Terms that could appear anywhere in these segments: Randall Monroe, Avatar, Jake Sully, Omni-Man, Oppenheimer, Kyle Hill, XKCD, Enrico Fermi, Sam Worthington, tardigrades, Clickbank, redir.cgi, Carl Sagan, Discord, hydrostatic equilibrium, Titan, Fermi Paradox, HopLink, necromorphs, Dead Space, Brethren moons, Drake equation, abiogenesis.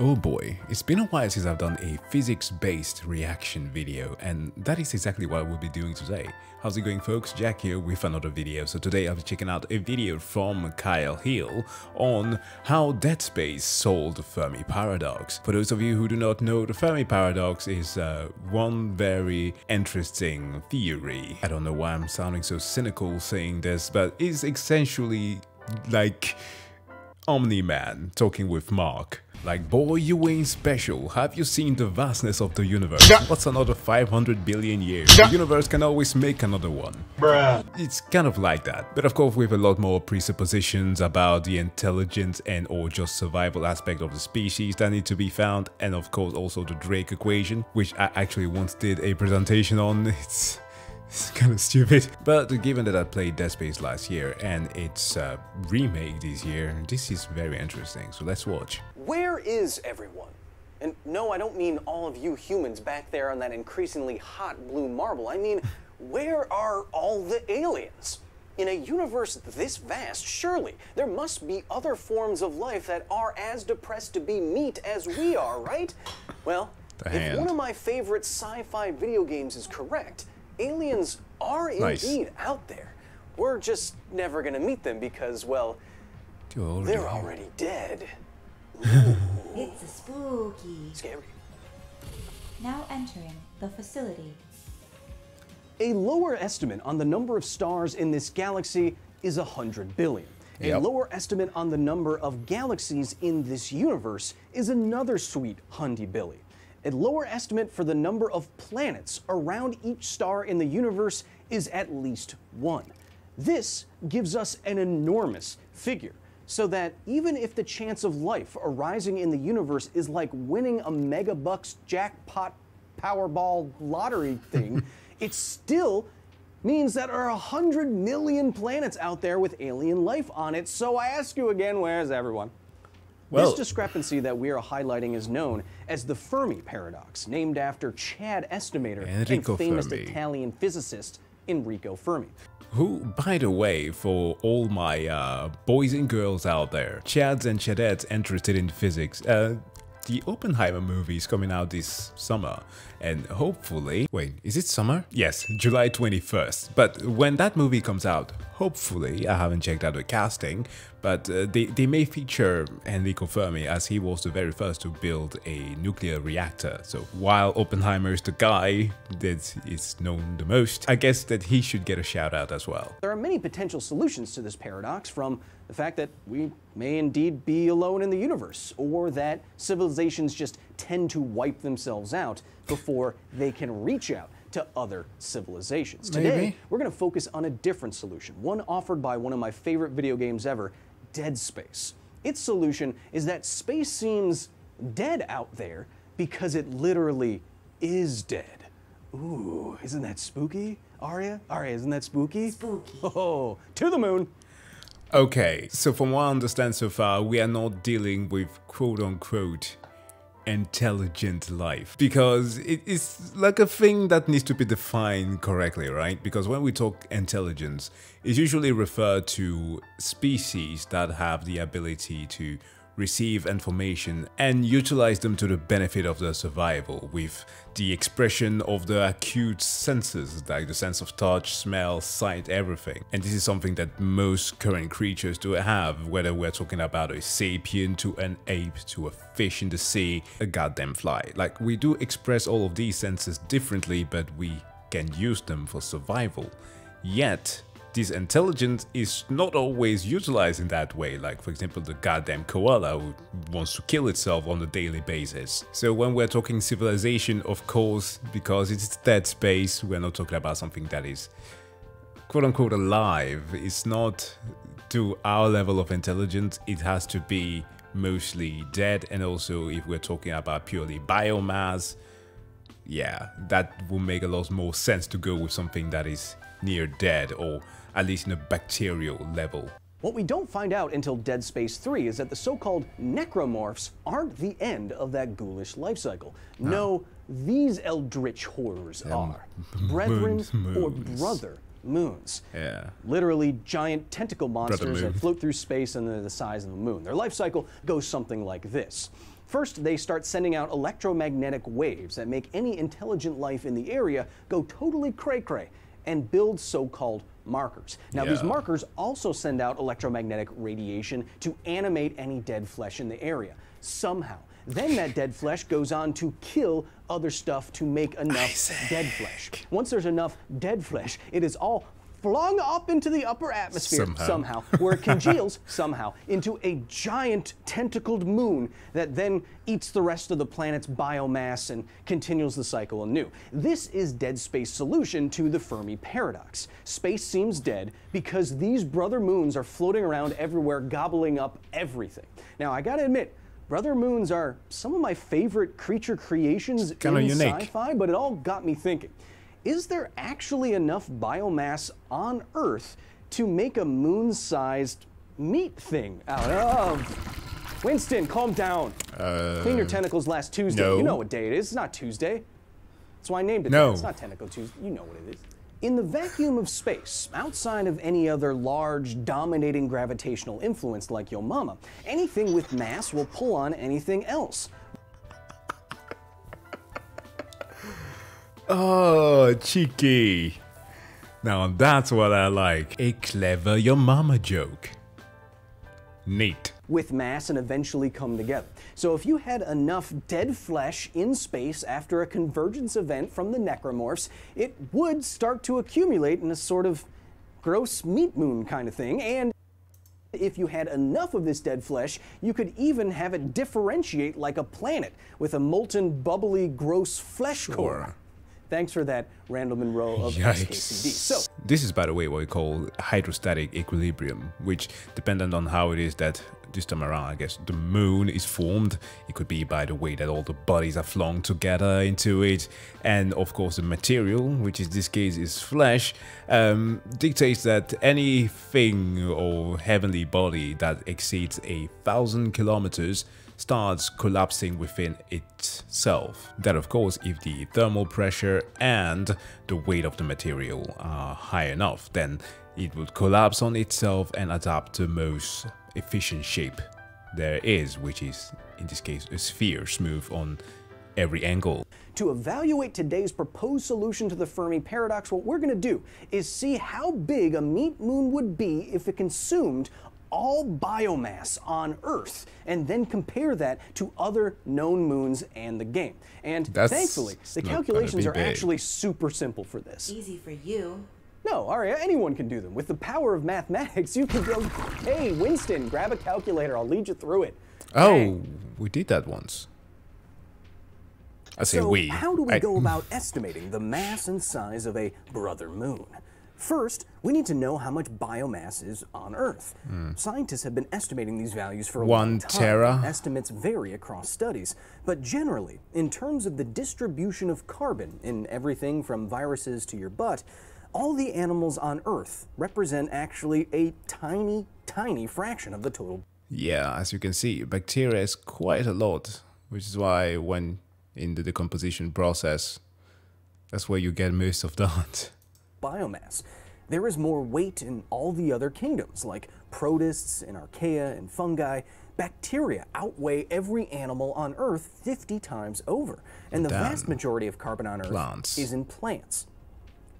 Oh boy, it's been a while since I've done a physics-based reaction video, and that is exactly what we'll be doing today. How's it going, folks? Jack here with another video. So today I'll be checking out a video from Kyle Hill on how Dead Space solved the Fermi Paradox. For those of you who do not know, the Fermi Paradox is one very interesting theory. I don't know why I'm sounding so cynical saying this, but it's essentially like Omni-Man talking with Mark. Like, boy, you ain't special. Have you seen the vastness of the universe? What's another 500 billion years? The universe can always make another one. Bruh. It's kind of like that. But of course, we have a lot more presuppositions about the intelligence and or just survival aspect of the species that need to be found. And of course, also the Drake equation, which I actually once did a presentation on. It's kind of stupid. But given that I played Dead Space last year and its remake this year, this is very interesting. So let's watch. Where is everyone? And no, I don't mean all of you humans back there on that increasingly hot blue marble. I mean, where are all the aliens? In a universe this vast, surely there must be other forms of life that are as depressed to be meat as we are, right? Well, if one of my favorite sci-fi video games is correct, aliens are indeed out there. We're just never gonna meet them because, well, they're already dead. It's a spooky. Scary. Now entering the facility. A lower estimate on the number of stars in this galaxy is 100 billion. Yep. A lower estimate on the number of galaxies in this universe is another sweet 100 billion. A lower estimate for the number of planets around each star in the universe is at least one. This gives us an enormous figure, so that even if the chance of life arising in the universe is like winning a megabucks jackpot Powerball lottery thing, it still means that there are 100 million planets out there with alien life on it. So I ask you again, where's everyone? Well, this discrepancy that we are highlighting is known as the Fermi Paradox, named after Chad estimator and famous Italian physicist Enrico Fermi. Who, by the way, for all my boys and girls out there, Chads and Chadettes interested in physics, the Oppenheimer movie is coming out this summer, and hopefully... Wait, is it summer? Yes, July 21st. But when that movie comes out, hopefully, I haven't checked out the casting, but they may feature Enrico Fermi, as he was the very first to build a nuclear reactor. So while Oppenheimer is the guy that is known the most, I guess that he should get a shout out as well. There are many potential solutions to this paradox, from the fact that we may indeed be alone in the universe, or that civilizations just tend to wipe themselves out before they can reach out to other civilizations. Maybe. Today, we're going to focus on a different solution, one offered by one of my favorite video games ever, Dead Space. Its solution is that space seems dead out there because it literally is dead. Ooh, isn't that spooky, Arya? Arya, isn't that spooky? Spooky. Oh, to the moon. Okay, so from what I understand so far, we are not dealing with quote-unquote intelligent life, because it is like a thing that needs to be defined correctly, right? Because when we talk intelligence, it's usually referred to species that have the ability to receive information and utilize them to the benefit of their survival, with the expression of the acute senses, like the sense of touch, smell, sight, everything. And this is something that most current creatures do have, whether we're talking about a sapien to an ape to a fish in the sea, a goddamn fly. Like, we do express all of these senses differently, but we can use them for survival. Yet this intelligence is not always utilized in that way, like for example the goddamn koala who wants to kill itself on a daily basis. So when we're talking civilization, of course, because it's Dead Space, we're not talking about something that is quote-unquote alive. It's not to our level of intelligence, it has to be mostly dead, and also if we're talking about purely biomass, yeah, that will make a lot more sense to go with something that is near dead, or at least in a bacterial level. What we don't find out until Dead Space 3 is that the so-called necromorphs aren't the end of that ghoulish life cycle. No, these eldritch horrors are Brethren or Brother moons. Yeah. Literally giant tentacle monsters that float through space and they're the size of a moon. Their life cycle goes something like this. First, they start sending out electromagnetic waves that make any intelligent life in the area go totally cray-cray and build so-called markers. Now, these markers also send out electromagnetic radiation to animate any dead flesh in the area, somehow. Then that dead flesh goes on to kill other stuff to make enough dead flesh. Once there's enough dead flesh, it is all flung up into the upper atmosphere somehow where it congeals somehow into a giant tentacled moon that then eats the rest of the planet's biomass and continues the cycle anew. This is Dead Space's solution to the Fermi Paradox. Space seems dead because these brother moons are floating around everywhere, gobbling up everything. Now, I gotta admit, brother moons are some of my favorite creature creations in sci-fi, but it all got me thinking. Is there actually enough biomass on Earth to make a moon-sized meat thing out of? Winston, calm down. Clean your tentacles last Tuesday. No. You know what day it is. It's not Tuesday. That's why I named it that. It's not Tentacle Tuesday. You know what it is. In the vacuum of space, outside of any other large, dominating gravitational influence like Yo Mama, anything with mass will pull on anything else. Oh, cheeky. Now that's what I like. A clever Yo Mama joke. Neat. With mass and eventually come together. So if you had enough dead flesh in space after a convergence event from the necromorphs, it would start to accumulate in a sort of gross meat moon kind of thing. And if you had enough of this dead flesh, you could even have it differentiate like a planet with a molten, bubbly, gross flesh core. Thanks for that, Randall Monroe of XKCD. So this is, by the way, what we call hydrostatic equilibrium, which, dependent on how it is that this time around, I guess, the moon is formed. It could be by the way that all the bodies are flung together into it, and of course the material, which in this case is flesh, dictates that anything or heavenly body that exceeds 1,000 kilometers starts collapsing within itself. That, of course, if the thermal pressure and the weight of the material are high enough, then it would collapse on itself and adapt to the most efficient shape there is, which is, in this case, a sphere, smooth on every angle. To evaluate today's proposed solution to the Fermi Paradox, what we're going to do is see how big a meat moon would be if it consumed all biomass on Earth, and then compare that to other known moons and the game. And thankfully, the calculations are actually super simple for this. Easy for you. No, Aria, anyone can do them. With the power of mathematics, you can go, hey, Winston, grab a calculator, I'll lead you through it. Oh, we did that once. I say so we. How do we go about estimating the mass and size of a brother moon? First, we need to know how much biomass is on Earth. Scientists have been estimating these values for a long time. 1 tera. Estimates vary across studies, but generally, in terms of the distribution of carbon in everything from viruses to your butt, all the animals on Earth represent actually a tiny, tiny fraction of the total. Yeah, as you can see, bacteria is quite a lot, which is why when in the decomposition process, that's where you get most of that. Biomass. There is more weight in all the other kingdoms, like protists and archaea and fungi. Bacteria outweigh every animal on Earth 50 times over, and the vast majority of carbon on Earth is in plants.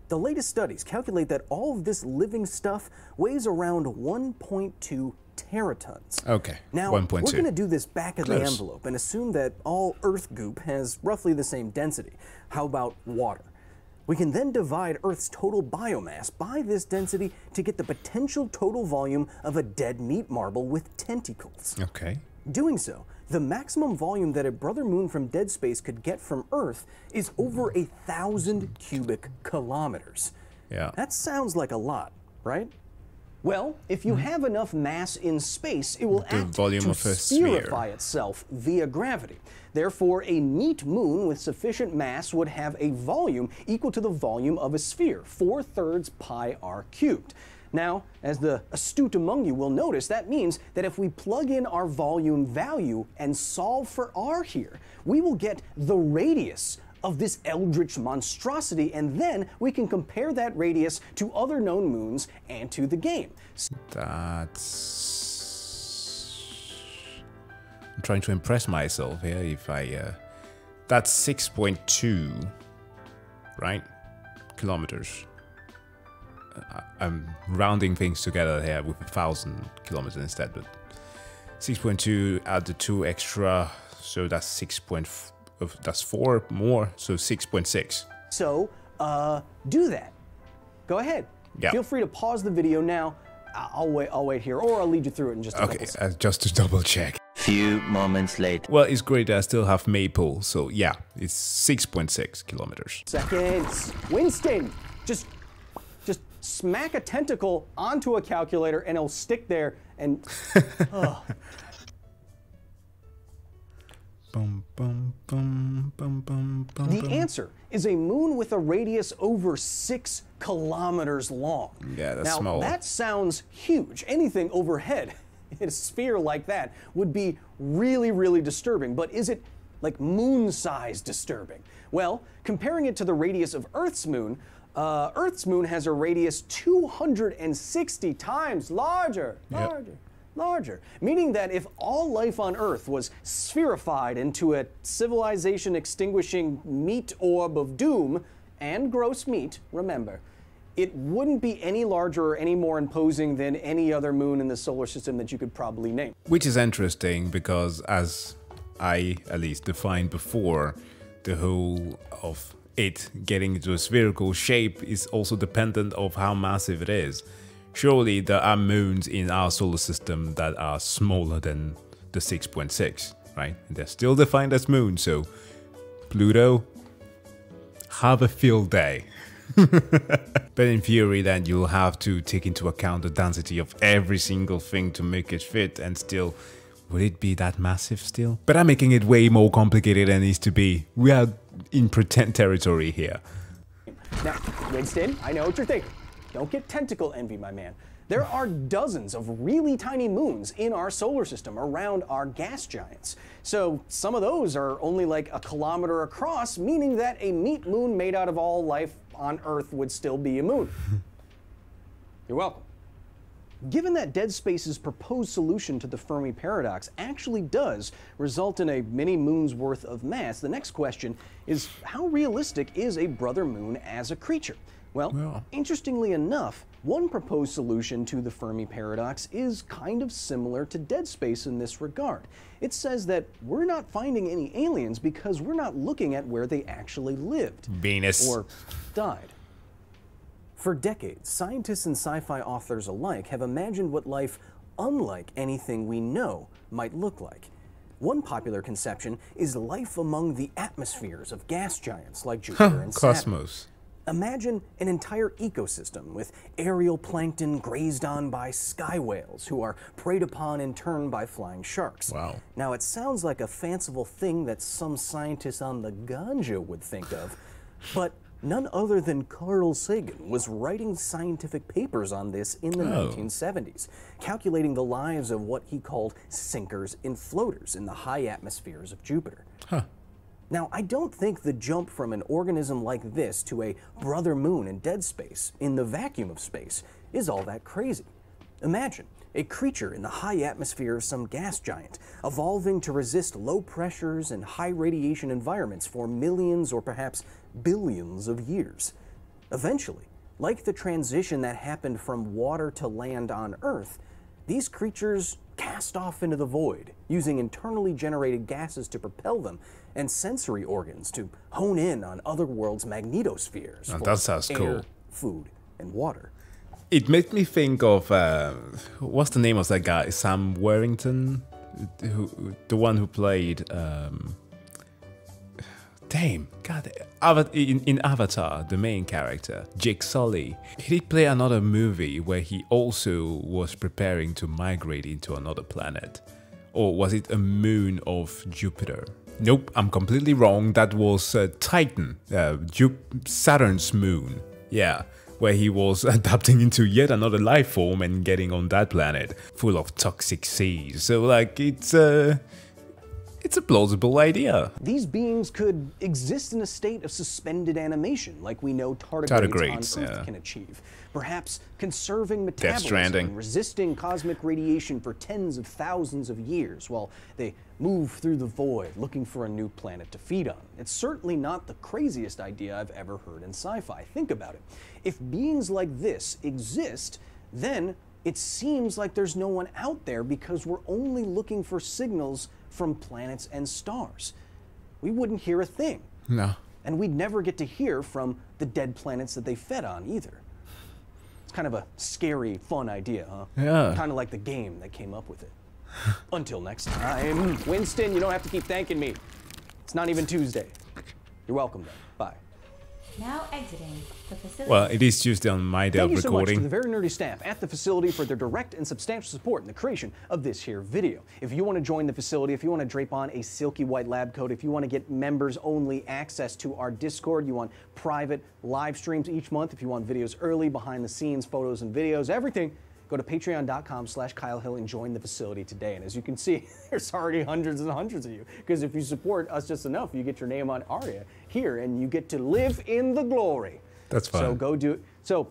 The latest studies calculate that all of this living stuff weighs around 1.2 teratons. Okay, now we're going to do this back of the envelope and assume that all Earth goop has roughly the same density. How about water? We can then divide Earth's total biomass by this density to get the potential total volume of a dead meat marble with tentacles. Okay. Doing so, the maximum volume that a brother moon from Dead Space could get from Earth is over 1,000 cubic kilometers. Yeah. That sounds like a lot, right? Well, if you have enough mass in space, it will act to spherify itself via gravity. Therefore, a meat moon with sufficient mass would have a volume equal to the volume of a sphere, 4/3 pi r cubed. Now, as the astute among you will notice, that means that if we plug in our volume value and solve for r here, we will get the radius of this eldritch monstrosity, and then we can compare that radius to other known moons and to the game. That's... I'm trying to impress myself here. If I, that's 6.2, right? Kilometers. I'm rounding things together here with 1,000 kilometers instead, but 6.2, add the 2 extra, so that's 4 more, so 6.6. So, do that. Go ahead. Yeah. Feel free to pause the video now. I'll wait here, or I'll lead you through it in just a couple seconds. Okay, just to double check. Few moments later. Well, it's great that I still have Maple, so yeah, it's 6.6 kilometers. Seconds. Winston, just smack a tentacle onto a calculator and it'll stick there and... Bum, bum, bum, bum, bum, bum, the answer is a moon with a radius over 6 kilometers long. Yeah, that's now, small. That sounds huge. Anything overhead in a sphere like that would be really, really disturbing. But is it like moon-size disturbing? Well, comparing it to the radius of Earth's moon has a radius 260 times larger. Larger, meaning that if all life on Earth was spherified into a civilization-extinguishing meat orb of doom, and gross meat, remember, it wouldn't be any larger or any more imposing than any other moon in the solar system that you could probably name. Which is interesting because, as I at least defined before, the whole of it getting into a spherical shape is also dependent on how massive it is. Surely there are moons in our solar system that are smaller than the 6.6, right? And they're still defined as moons, so Pluto, have a field day. But in theory, then you'll have to take into account the density of every single thing to make it fit, and still, would it be that massive still? But I'm making it way more complicated than it needs to be. We are in pretend territory here. Now, Winston, I know what you're thinking. Don't get tentacle envy, my man. There are dozens of really tiny moons in our solar system around our gas giants. So some of those are only like 1 kilometer across, meaning that a meat moon made out of all life on Earth would still be a moon. You're welcome. Given that Dead Space's proposed solution to the Fermi Paradox actually does result in a mini moon's worth of mass, the next question is how realistic is a brother moon as a creature? Well, interestingly enough, one proposed solution to the Fermi Paradox is kind of similar to Dead Space in this regard. It says that we're not finding any aliens because we're not looking at where they actually lived. Venus. Or died. For decades, scientists and sci-fi authors alike have imagined what life unlike anything we know might look like. One popular conception is life among the atmospheres of gas giants like Jupiter and Saturn. Cosmos. Imagine an entire ecosystem with aerial plankton grazed on by sky whales who are preyed upon in turn by flying sharks. Wow. Now it sounds like a fanciful thing that some scientists on the ganja would think of, but none other than Carl Sagan was writing scientific papers on this in the 1970s, calculating the lives of what he called sinkers and floaters in the high atmospheres of Jupiter. Huh. Now, I don't think the jump from an organism like this to a brother moon in Dead Space, in the vacuum of space, is all that crazy. Imagine a creature in the high atmosphere of some gas giant, evolving to resist low pressures and high radiation environments for millions or perhaps billions of years. Eventually, like the transition that happened from water to land on Earth, these creatures cast off into the void, using internally generated gases to propel them and sensory organs to hone in on other worlds' magnetospheres. And that sounds cool. Food and water. It made me think of what's the name of that guy? Sam Worthington, the one who played. In Avatar, the main character, Jake Sully, he played another movie where he also was preparing to migrate into another planet. Or was it a moon of Jupiter? Nope, I'm completely wrong. That was Titan, Saturn's moon. Yeah, where he was adapting into yet another life form and getting on that planet, full of toxic seas. So like, it's It's a plausible idea. These beings could exist in a state of suspended animation, like we know tardigrades on Earth can achieve. Perhaps conserving metabolism and resisting cosmic radiation for tens of thousands of years while they move through the void looking for a new planet to feed on. It's certainly not the craziest idea I've ever heard in sci-fi. Think about it. If beings like this exist, then it seems like there's no one out there because we're only looking for signals from planets and stars. We wouldn't hear a thing. No. And we'd never get to hear from the dead planets that they fed on either. It's kind of a scary, fun idea, huh? Yeah. Kind of like the game that came up with it. Until next time. Winston, you don't have to keep thanking me. It's not even Tuesday. You're welcome, though. Bye. Now exiting the facility. Well, it is Tuesday on my day of recording. Thank you so much to the very nerdy staff at the facility for their direct and substantial support in the creation of this here video. If you want to join the facility, if you want to drape on a silky white lab coat, if you want to get members-only access to our Discord, you want private live streams each month, if you want videos early, behind-the-scenes photos and videos, everything, go to patreon.com/KyleHill and join the facility today. And as you can see, there's already hundreds and hundreds of you. Because if you support us just enough, you get your name on Aria here and you get to live in the glory. That's fine. So go do it. So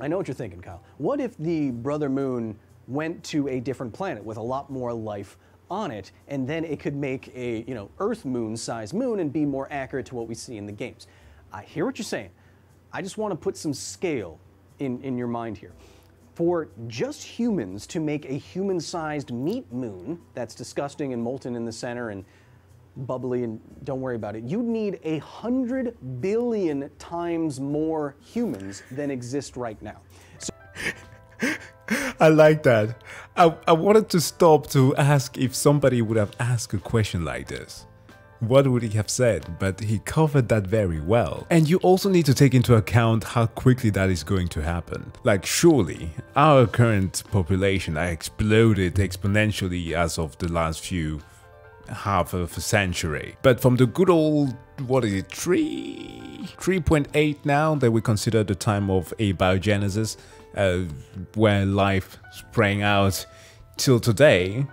I know what you're thinking, Kyle. What if the Brother Moon went to a different planet with a lot more life on it, and then it could make a, you know, Earth Moon sized moon and be more accurate to what we see in the games? I hear what you're saying. I just want to put some scale in your mind here. For just humans to make a human-sized meat moon that's disgusting and molten in the center and bubbly and don't worry about it, you'd need 100 billion times more humans than exist right now. So I like that. I wanted to stop to ask if somebody would have asked a question like this. What would he have said? But he covered that very well. And you also need to take into account how quickly that is going to happen. Like, surely our current population exploded exponentially as of the last few half of a century. But from the good old, what is it, 3.8 now that we consider the time of abiogenesis, where life sprang out, till today.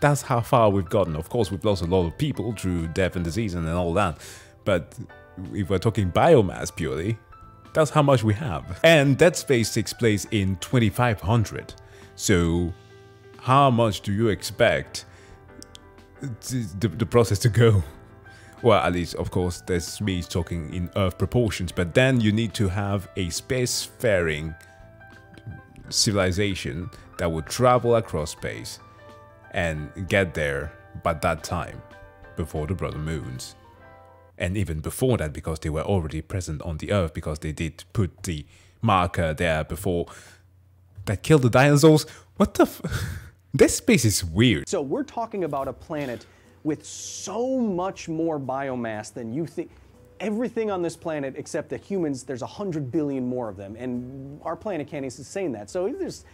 That's how far we've gotten. Of course, we've lost a lot of people through death and disease and all that. But if we're talking biomass purely, that's how much we have. And Dead Space takes place in 2500. So how much do you expect the process to go? Well, at least, of course, there's me talking in Earth proportions. But then you need to have a spacefaring civilization that would travel across space and get there by that time, before the Brother Moons. And even before that, because they were already present on the Earth, because they did put the marker there before that killed the dinosaurs. What the f— This space is weird. So we're talking about a planet with so much more biomass than you think. Everything on this planet except the humans, there's 100 billion more of them, and our planet can't even sustain that. So there's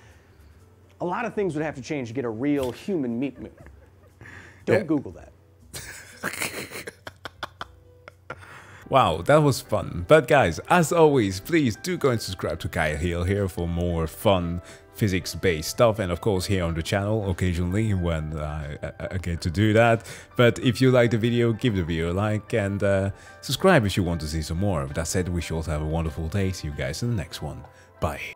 a lot of things would have to change to get a real human meat moon. Don't Google that. Wow, that was fun. But guys, as always, please do go and subscribe to Kyle Hill here for more fun physics-based stuff. And of course, here on the channel occasionally when I get to do that. But if you like the video, give the video a like and subscribe if you want to see some more. That said, we should also have a wonderful day. See you guys in the next one. Bye.